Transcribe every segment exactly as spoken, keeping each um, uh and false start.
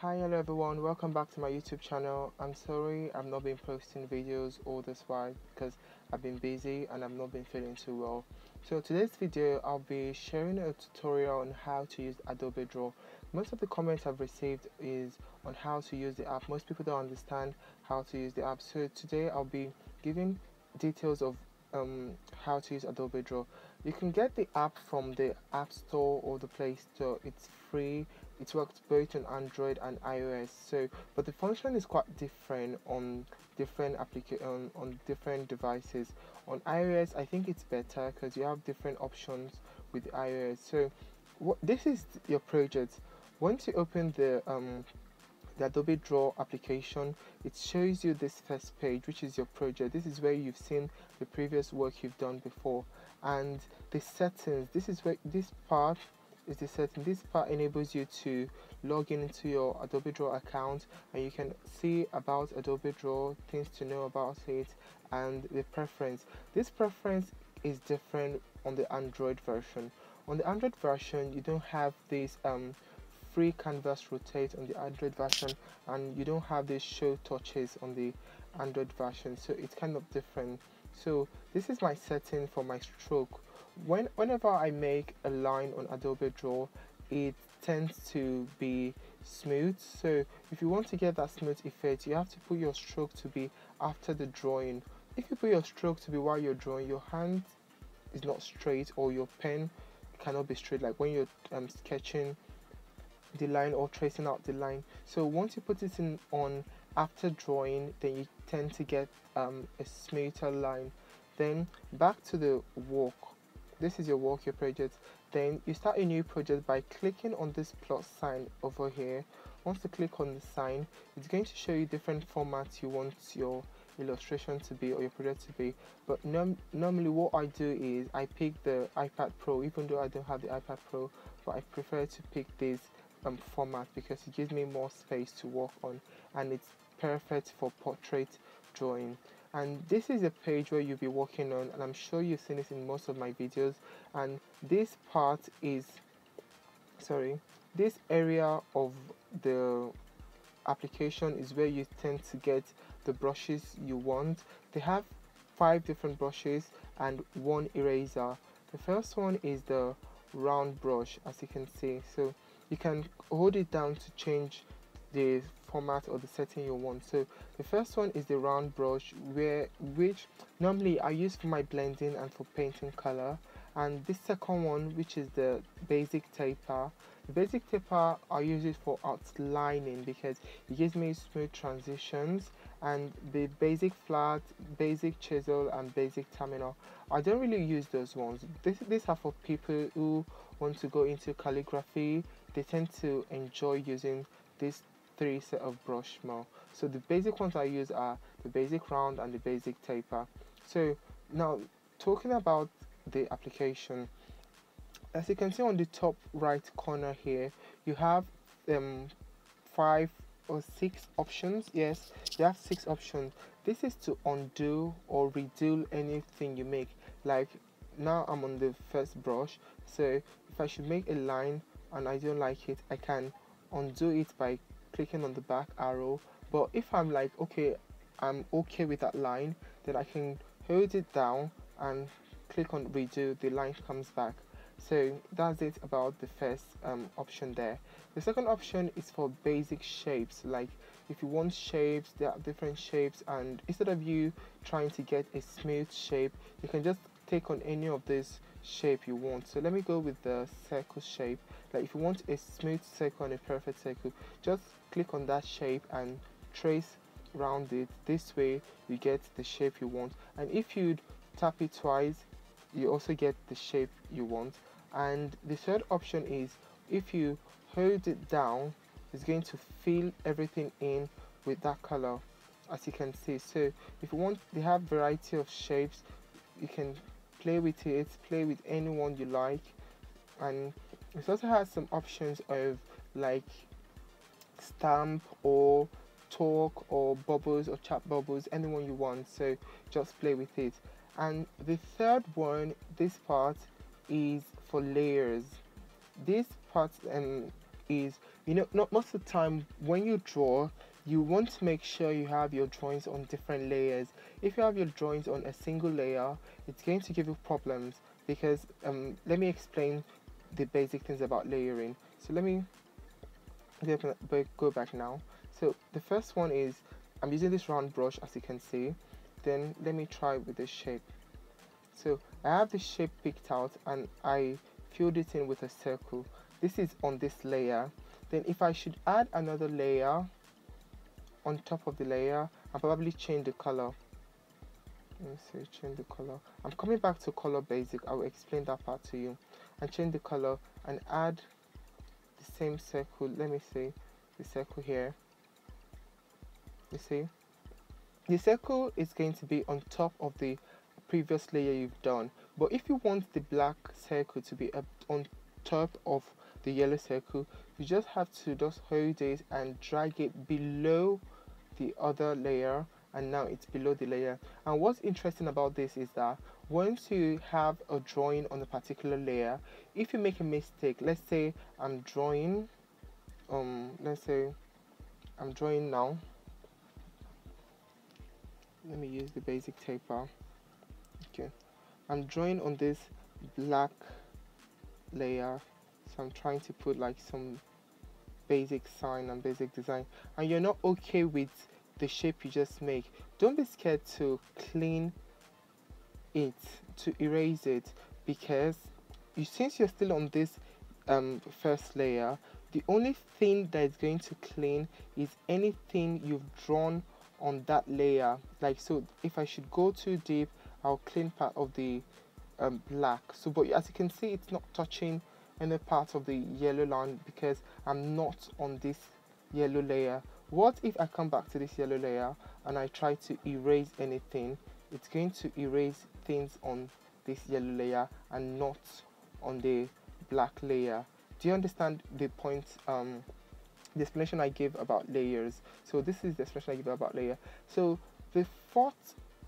Hi, hello everyone, welcome back to my YouTube channel. I'm sorry I've not been posting videos all this while because I've been busy and I've not been feeling too well. So today's video I'll be sharing a tutorial on how to use Adobe Draw. Most of the comments I've received is on how to use the app. Most people don't understand how to use the app, so today I'll be giving details of um, how to use Adobe Draw. You can get the app from the App Store or the Play Store. It's free. It works both on Android and iOS, so but the function is quite different on different application on, on different devices. On iOS, I think it's better because you have different options with iOS. So what this is your project. Once you open the um the Adobe Draw application, it shows you this first page, which is your project. This is where you've seen the previous work you've done before, and the settings. This is where this part. Is the setting. This part enables you to log in into your Adobe Draw account, and you can see about Adobe Draw, things to know about it, and the preference. This preference is different on the Android version. On the Android version, you don't have this um, free canvas rotate on the Android version, and you don't have this show touches on the Android version, so it's kind of different. So this is my setting for my stroke. When, whenever I make a line on Adobe Draw, it tends to be smooth. So if you want to get that smooth effect, you have to put your stroke to be after the drawing. If you put your stroke to be while you're drawing, your hand is not straight, or your pen cannot be straight, like when you're um, sketching the line or tracing out the line. So once you put it in on after drawing, then you tend to get um, a smoother line. Then back to the walk. This is your walk, your project. Then you start a new project by clicking on this plus sign over here. Once you click on the sign, it's going to show you different formats you want your illustration to be or your project to be. But norm normally what I do is I pick the iPad Pro, even though I don't have the iPad Pro, but I prefer to pick this um, format because it gives me more space to work on, and it's perfect for portrait drawing. And this is a page where you'll be working on, and I'm sure you've seen this in most of my videos. And this part is, sorry, this area of the application is where you tend to get the brushes you want. They have five different brushes and one eraser. The first one is the round brush, as you can see. So you can hold it down to change the format or the setting you want. So the first one is the round brush, where which normally I use for my blending and for painting color. And this second one, which is the basic taper, the basic taper I use it for outlining because it gives me smooth transitions. And the basic flat, basic chisel, and basic terminal, I don't really use those ones. This, these are for people who want to go into calligraphy. They tend to enjoy using this three set of brush more. So the basic ones I use are the basic round and the basic taper. So now talking about the application, as you can see on the top right corner here, you have um five or six options. Yes, you have six options. This is to undo or redo anything you make. Like now I'm on the first brush, so if I should make a line and I don't like it, I can undo it by clicking on the back arrow. But if I'm like, okay, I'm okay with that line, then I can hold it down and click on redo. The line comes back. So that's it about the first um, option there. The second option is for basic shapes. Like if you want shapes, there are different shapes, and instead of you trying to get a smooth shape, you can just take on any of these shape you want. So let me go with the circle shape. Like if you want a smooth circle and a perfect circle, just click on that shape and trace around it. This way you get the shape you want, and if you tap it twice, you also get the shape you want. And the third option is if you hold it down, it's going to fill everything in with that color, as you can see. So if you want, they have variety of shapes. You can play with it, play with anyone you like. And it also has some options of like stamp or talk or bubbles or chat bubbles, anyone you want. So just play with it. And the third one, this part is for layers. This part um, is, you know, not most of the time when you draw, you want to make sure you have your drawings on different layers. If you have your drawings on a single layer, it's going to give you problems, because um, let me explain the basic things about layering. So let me go back now. So the first one is, I'm using this round brush, as you can see. Then let me try with this shape. So I have the shape picked out and I filled it in with a circle. This is on this layer. Then if I should add another layer on top of the layer, I'll probably change the color. Let me see, change the color. I'm coming back to color basic. I will explain that part to you. And change the color and add the same circle. Let me see the circle here. You see, the circle is going to be on top of the previous layer you've done. But if you want the black circle to be up on top of the yellow circle, you just have to just hold it and drag it below the other layer, and now it's below the layer. And what's interesting about this is that once you have a drawing on a particular layer, if you make a mistake, let's say I'm drawing um let's say I'm drawing now, let me use the basic taper. Okay, I'm drawing on this black layer, so I'm trying to put like some basic sign and basic design, and you're not okay with the shape you just make, don't be scared to clean it, to erase it, because you, since you're still on this um, first layer, the only thing that is going to clean is anything you've drawn on that layer. Like, so if I should go too deep, I'll clean part of the um, black. So, but as you can see, it's not touching any part of the yellow line because I'm not on this yellow layer. What if I come back to this yellow layer and I try to erase anything? It's going to erase things on this yellow layer and not on the black layer. Do you understand the point, um, the explanation I give about layers? So this is the explanation I give about layer. So the fourth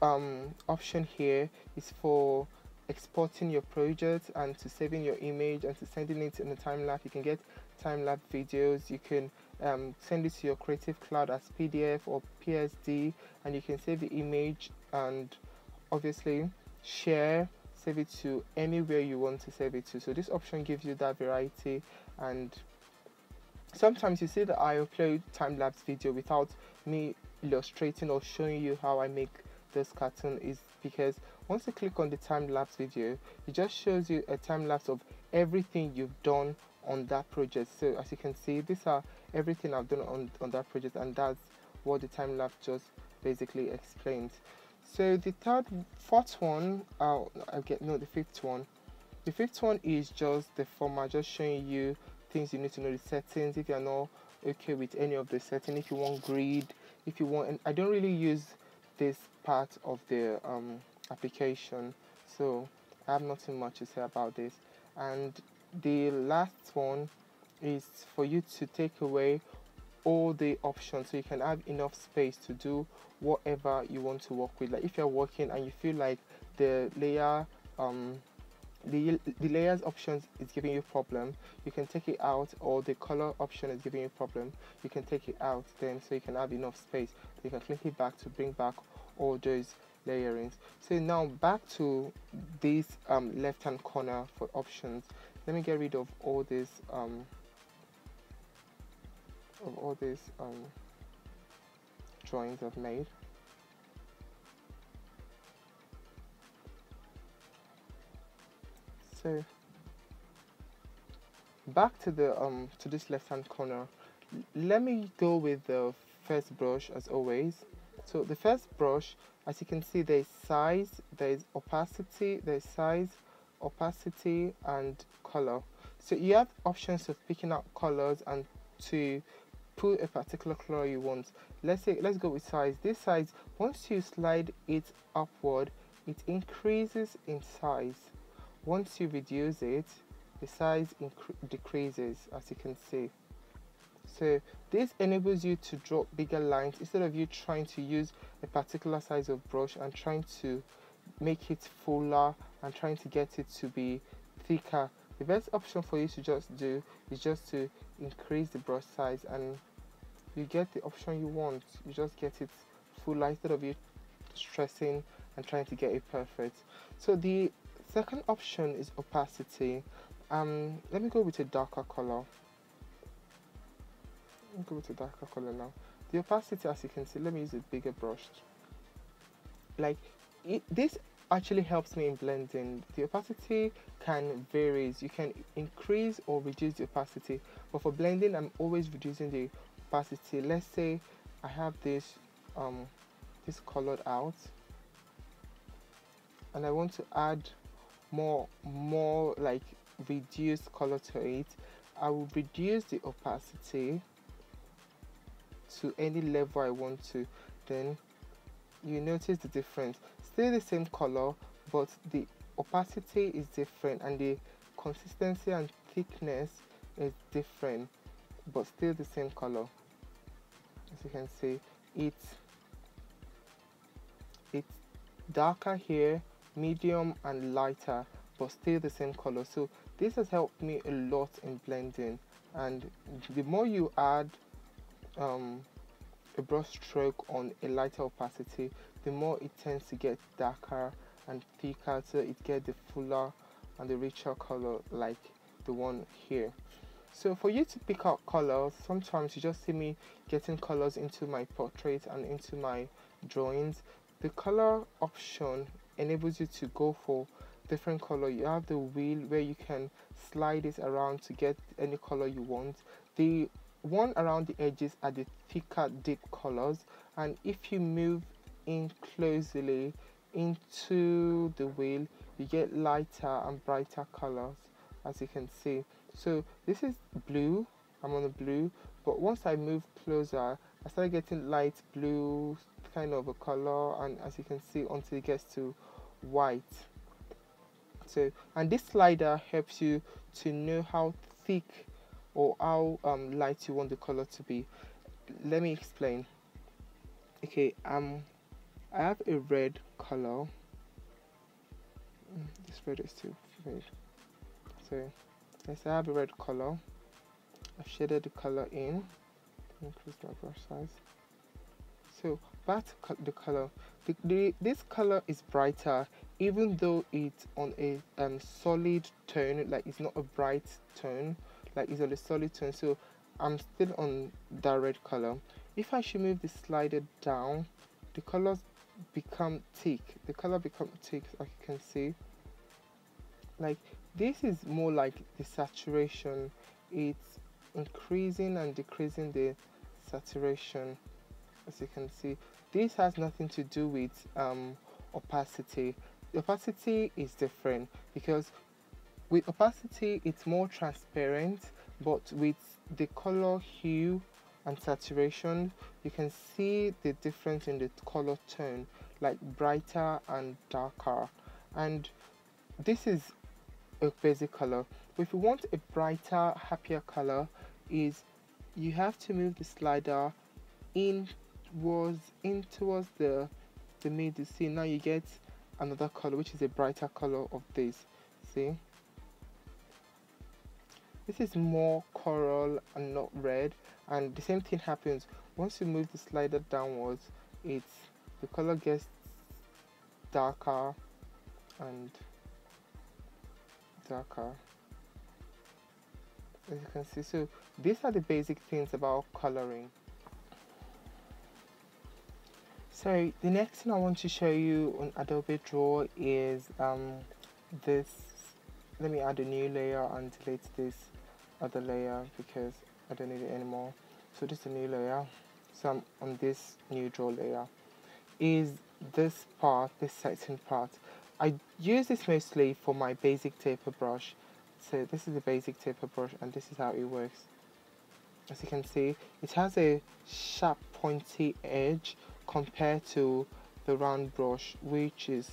um, option here is for exporting your project and to saving your image and to sending it in a time lapse. You can get time lapse videos. You can um, send it to your Creative Cloud as P D F or P S D, and you can save the image and obviously share, save it to anywhere you want to save it to. So this option gives you that variety. And sometimes you see that I upload time-lapse video without me illustrating or showing you how I make this cartoon, is because once you click on the time-lapse video, it just shows you a time-lapse of everything you've done on that project. So as you can see, these are everything I've done on, on that project, and that's what the time-lapse just basically explains. So the third, fourth one, uh, I get no, the fifth one. The fifth one is just the format, just showing you things you need to know, the settings, if you're not okay with any of the setting, if you want grid, if you want, and I don't really use this part of the um, application, so I have nothing much to say about this. And the last one is for you to take away all the options, so you can have enough space to do whatever you want to work with. Like if you're working and you feel like the layer um the, the layers options is giving you a problem, you can take it out, or the color option is giving you a problem, you can take it out then, so you can have enough space. You can click it back to bring back all those layerings. So now back to this um left hand corner for options. Let me get rid of all this um of all these um, drawings I've made. So back to the um to this left hand corner. L let me go with the first brush as always. So the first brush, as you can see, there's size, there's opacity, there's size, opacity, and color. So you have options of picking out colors and to put a particular color you want. Let's say, let's go with size. This size, once you slide it upward, it increases in size. Once you reduce it, the size decreases, as you can see. So this enables you to draw bigger lines instead of you trying to use a particular size of brush and trying to make it fuller and trying to get it to be thicker. The best option for you to just do is just to increase the brush size and you get the option you want. You just get it full instead of you stressing and trying to get it perfect. So the second option is opacity. Um, let me go with a darker color. Let me go with a darker color now. The opacity, as you can see, let me use a bigger brush. Like it, this actually helps me in blending. The opacity can vary. You can increase or reduce the opacity, but for blending, I'm always reducing the opacity. Let's say I have this um, this colored out, and I want to add more more like reduced color to it. I will reduce the opacity to any level I want to. Then you notice the difference. Still the same color, but the opacity is different and the consistency and thickness is different, but still the same color. As you can see, it's it's darker here, medium and lighter, but still the same color. So this has helped me a lot in blending. And the more you add um a brush stroke on a lighter opacity, the more it tends to get darker and thicker, so it gets the fuller and the richer color like the one here. So for you to pick out colors, sometimes you just see me getting colors into my portrait and into my drawings. The color option enables you to go for different color. You have the wheel where you can slide it around to get any color you want. The one around the edges are the thicker deep colors, and if you move in closely into the wheel, you get lighter and brighter colors, as you can see. So this is blue, I'm on the blue, but once I move closer, I started getting light blue kind of a color, and as you can see, until it gets to white. So, and this slider helps you to know how thick or how um, light you want the color to be. Let me explain. Okay, um, I have a red color. This red is too red. So, yes, I have a red color. I've shaded the color in. Increase my brush size. So, back to the color. The, the, this color is brighter, even though it's on a um, solid tone. Like it's not a bright tone. Like it's on a solid tone, so I'm still on that red color. If I should move the slider down, the colors become thick. The color become thick, as you can see. Like this is more like the saturation. It's increasing and decreasing the saturation, as you can see. This has nothing to do with um, opacity. The opacity is different because with opacity, it's more transparent, but with the color hue and saturation, you can see the difference in the color tone, like brighter and darker. And this is a basic color. If you want a brighter, happier color, is you have to move the slider in towards, in towards the, the middle. See, now you get another color, which is a brighter color of this, see? This is more coral and not red, and the same thing happens. Once you move the slider downwards, it's the color gets darker and darker, as you can see. So these are the basic things about coloring. So the next thing I want to show you on Adobe Draw is um, this. Let me add a new layer and delete this other layer because I don't need it anymore. So just a new layer. So I'm on this new draw layer. Is this part, this setting part. I use this mostly for my basic taper brush. So this is the basic taper brush, and this is how it works. As you can see, it has a sharp pointy edge compared to the round brush, which is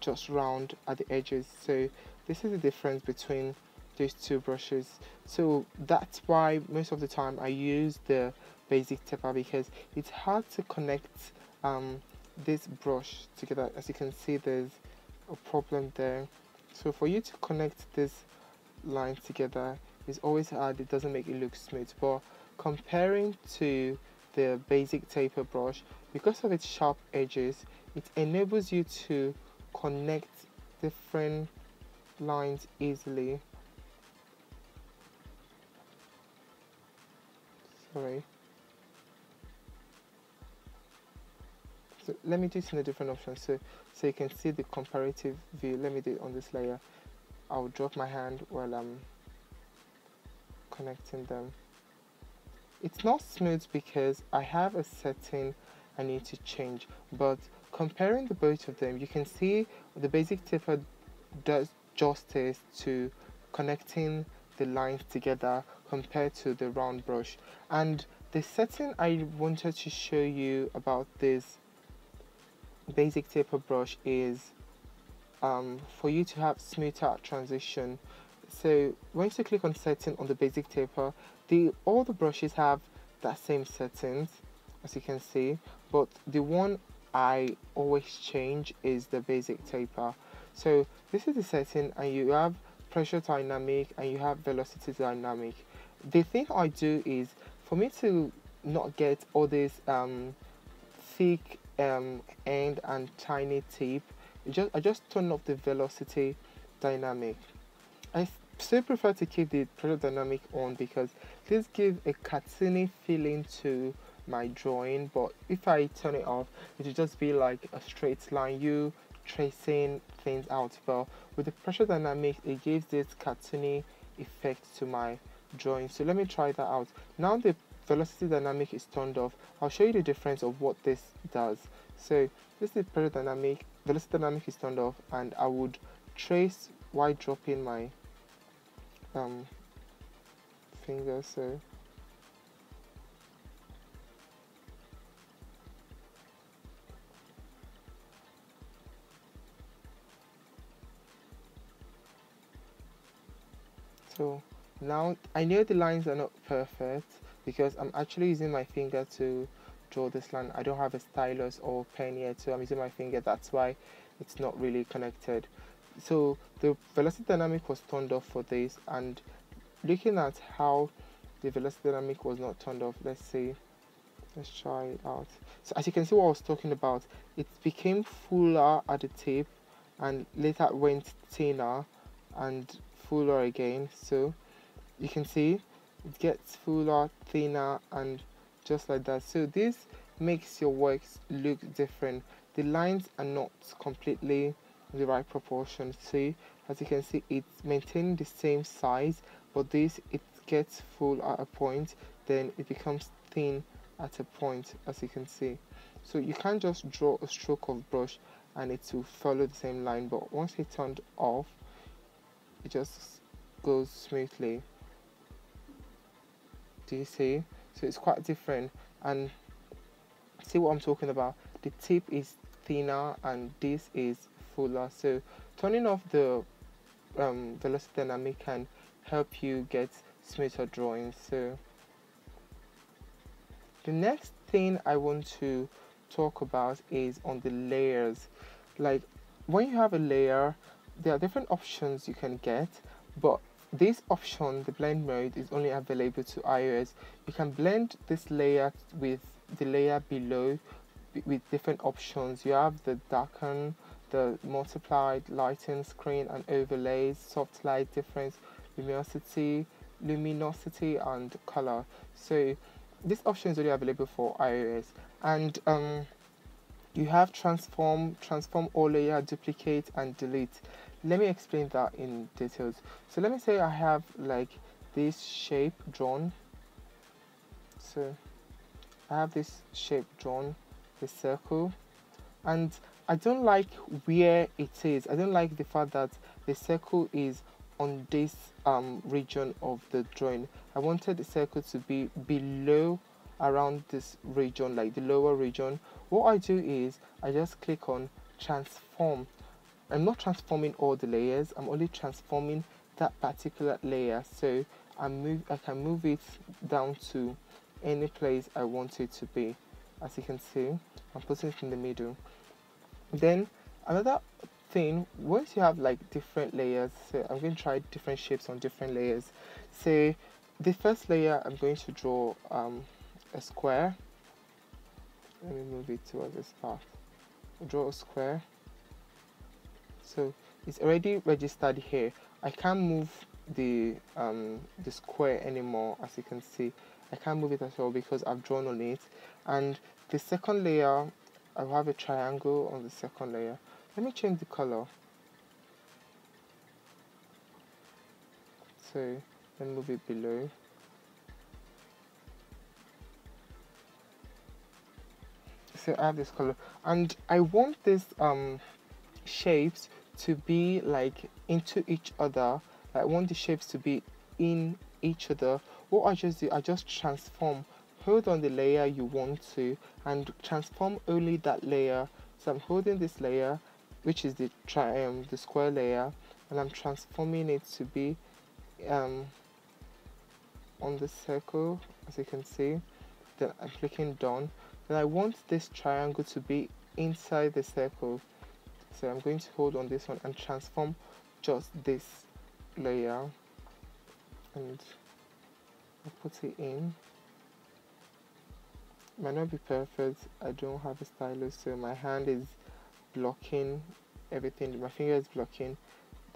just round at the edges. So this is the difference between these two brushes. So that's why most of the time I use the basic taper, because it's hard to connect um, this brush together. As you can see, there's a problem there. So for you to connect this lines together is always hard, it doesn't make it look smooth. But comparing to the basic taper brush, because of its sharp edges, it enables you to connect different lines easily. Sorry. So let me do this in a different option so, so you can see the comparative view. Let me do it on this layer. I'll drop my hand while I'm connecting them. It's not smooth because I have a setting I need to change, but comparing the both of them, you can see the basic taper does justice to connecting the lines together compared to the round brush. And the setting I wanted to show you about this basic taper brush is um, for you to have smoother transition. So once you click on setting on the basic taper, the all the brushes have that same settings, as you can see, but the one I always change is the basic taper. So this is the setting, and you have pressure dynamic and you have velocity dynamic. The thing I do is, for me to not get all this um, thick um, end and tiny tip, just, I just turn off the velocity dynamic. I still prefer to keep the pressure dynamic on because this gives a cartoony feeling to my drawing, but if I turn it off, it will just be like a straight line, you tracing things out. But with the pressure dynamic, it gives this cartoony effect to my drawing. So let me try that out. Now the velocity dynamic is turned off, I'll show you the difference of what this does. So this is the pressure dynamic, velocity dynamic is turned off, and I would trace while dropping my um, finger. So So now I know the lines are not perfect because I'm actually using my finger to draw this line. I don't have a stylus or pen yet, so I'm using my finger. That's why it's not really connected. So the velocity dynamic was turned off for this, and looking at how the velocity dynamic was not turned off, let's see, let's try it out. So as you can see what I was talking about, it became fuller at the tip and later went thinner and fuller again. So you can see it gets fuller, thinner, and just like that. So this makes your works look different. The lines are not completely the right proportion. See, as you can see, it's maintaining the same size, but this, it gets full at a point, then it becomes thin at a point, as you can see. So you can't just draw a stroke of brush and it will follow the same line, but once it's turned off, it just goes smoothly. Do you see? So it's quite different, and see what I'm talking about, the tip is thinner and this is fuller. So turning off the um, velocity dynamic can help you get smoother drawings. So the next thing I want to talk about is on the layers. Like when you have a layer, there are different options you can get, but this option, the blend mode, is only available to iOS. You can blend this layer with the layer below with different options. You have the darken, the multiplied, lighten, screen and overlays, soft light, difference, luminosity, luminosity and color. So this option is only available for iOS. And um, you have transform, transform all layer, duplicate and delete. Let me explain that in details. So let me say I have like this shape drawn. So I have this shape drawn, the circle, and I don't like where it is. I don't like the fact that the circle is on this um, region of the drawing. I wanted the circle to be below, around this region, like the lower region. What I do is I just click on transform. I'm not transforming all the layers, I'm only transforming that particular layer. So I move, I can move it down to any place I want it to be. As you can see, I'm putting it in the middle. Then another thing, once you have like different layers, so I'm going to try different shapes on different layers. Say the first layer, I'm going to draw um, a square. Let me move it towards this path. Draw a square. So it's already registered here. I can't move the um, the square anymore, as you can see. I can't move it at all because I've drawn on it. And the second layer, I'll have a triangle on the second layer. Let me change the color. So let me move it below. So I have this color, and I want these um, shapes to be like into each other. I want the shapes to be in each other. What I just do, I just transform. Hold on the layer you want to and transform only that layer. So I'm holding this layer, which is the tri um, the square layer, and I'm transforming it to be um, on the circle, as you can see. Then I'm clicking done. Then I want this triangle to be inside the circle. So I'm going to hold on this one and transform just this layer, and I'll put it in. Might not be perfect. I don't have a stylus, so my hand is blocking everything. My finger is blocking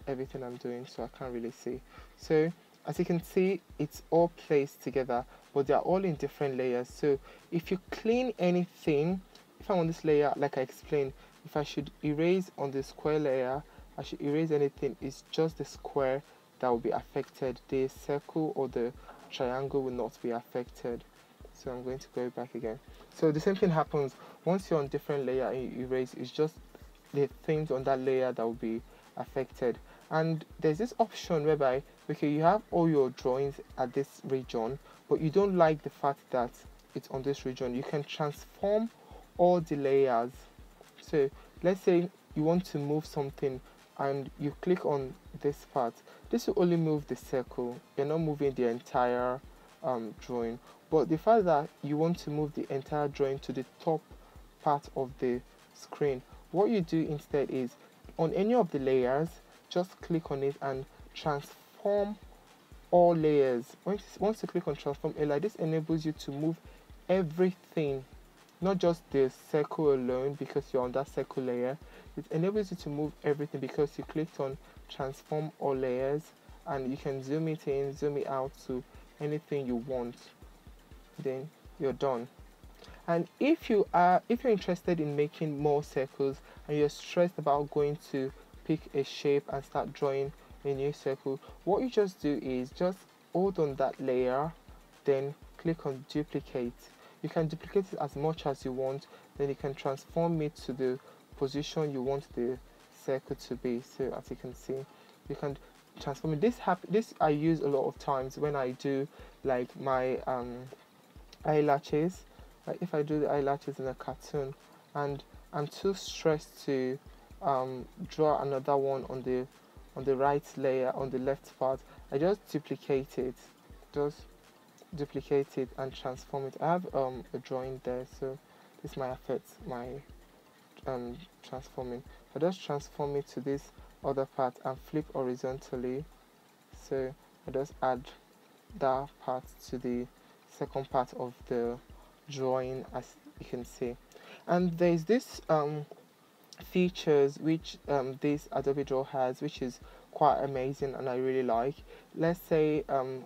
everything I'm doing, so I can't really see. So as you can see, it's all placed together, but they are all in different layers. So if you clean anything, if I'm on this layer, like I explained, if I should erase on the square layer, I should erase anything, it's just the square that will be affected. The circle or the triangle will not be affected. So I'm going to go back again. So the same thing happens once you're on different layer and you erase, it's just the things on that layer that will be affected. And there's this option whereby, okay, you have all your drawings at this region, but you don't like the fact that it's on this region. You can transform all the layers. So let's say you want to move something and you click on this part. This will only move the circle. You're not moving the entire um, drawing. But the fact that you want to move the entire drawing to the top part of the screen, what you do instead is, on any of the layers, just click on it and transform all layers. Once you click on transform layer, this enables you to move everything, not just the circle alone because you're on that circle layer. It enables you to move everything because you clicked on transform all layers, and you can zoom it in, zoom it out to anything you want. Then you're done. And if you are if you're interested in making more circles and you're stressed about going to pick a shape and start drawing a new circle, what you just do is just hold on that layer, then click on duplicate. You can duplicate it as much as you want, then you can transform it to the position you want the circle to be. So as you can see, you can transform it. This hap this I use a lot of times when I do like my um eyelashes. Like if I do the eyelashes in a cartoon and I'm too stressed to um draw another one on the on the right layer, on the left part, I just duplicate it just duplicate it and transform it. I have um a drawing there, so this might affect my um transforming. I just transform it to this other part and flip horizontally, so I just add that part to the second part of the drawing, as you can see. And there's this um features which um this Adobe Draw has, which is quite amazing and I really like. Let's say um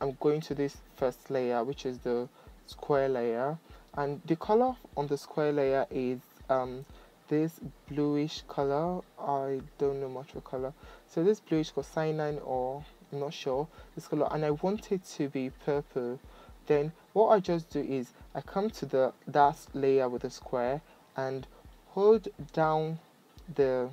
I'm going to this first layer, which is the square layer, and the color on the square layer is um this bluish color. I don't know much of color, so this bluish called cyanine, or I'm not sure this color, and I want it to be purple. Then what I just do is I come to the last layer with a square and hold down the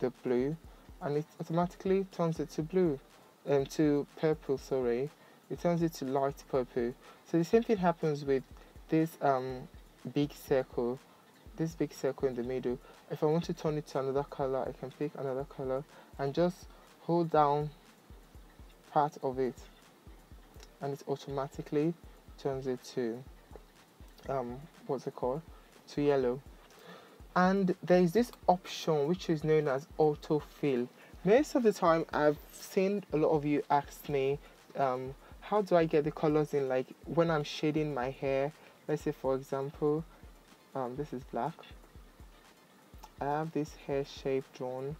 the blue, and it automatically turns it to blue and um, to purple, sorry. It turns it to light purple. So the same thing happens with this um big circle this big circle in the middle. If I want to turn it to another color, I can pick another color and just hold down part of it, and it automatically turns it to um what's it called to yellow. and there is this option which is known as autofill. Most of the time I've seen a lot of you ask me, um, how do I get the colors in, like when I'm shading my hair? Let's say for example, um, this is black. I have this hair shape drawn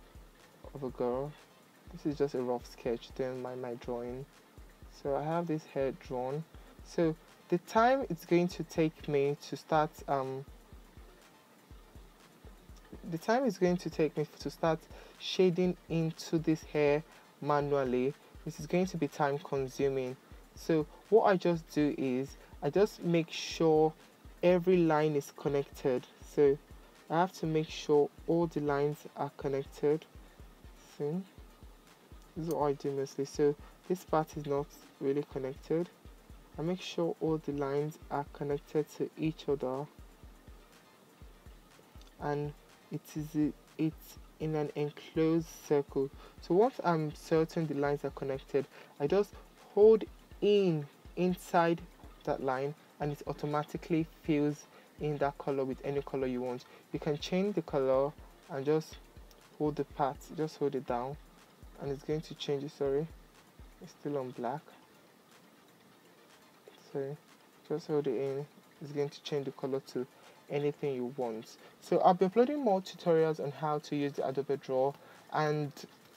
of a girl. This is just a rough sketch, don't mind my drawing. So I have this hair drawn. So the time it's going to take me to start um, the time it's going to take me to start shading into this hair manually, this is going to be time consuming. So what I just do is I just make sure every line is connected. So I have to make sure all the lines are connected. See, this is what I do mostly. So this part is not really connected. I make sure all the lines are connected to each other, and it is it's in an enclosed circle. So once I'm certain the lines are connected, I just hold in inside that line, and it automatically fills in that color with any color you want. You can change the color and just hold the part, just hold it down, and it's going to change it. Sorry, it's still on black. So just hold it in, it's going to change the color to anything you want. So I'll be uploading more tutorials on how to use the Adobe Draw. And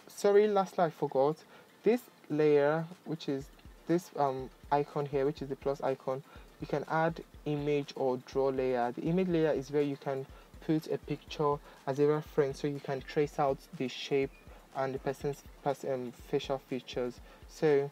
sorry, lastly I forgot, this layer, which is this um icon here, which is the plus icon, you can add image or draw layer. The image layer is where you can put a picture as a reference, so you can trace out the shape and the person's person, facial features. So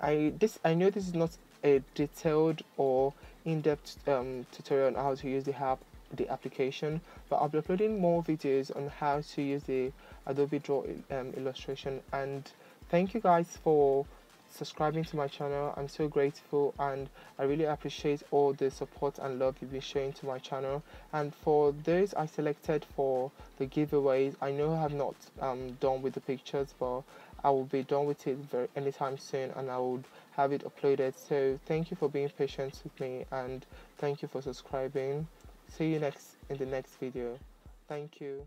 I this I know this is not a detailed or in-depth um, tutorial on how to use the app, the application, but I'll be uploading more videos on how to use the Adobe Draw um, illustration. And thank you guys for subscribing to my channel. I'm so grateful, and I really appreciate all the support and love you've been showing to my channel. And for those I selected for the giveaways, I know I have not um, done with the pictures, but I will be done with it very anytime soon, and I will have it uploaded. So thank you for being patient with me, and thank you for subscribing. See you next in the next video. Thank you.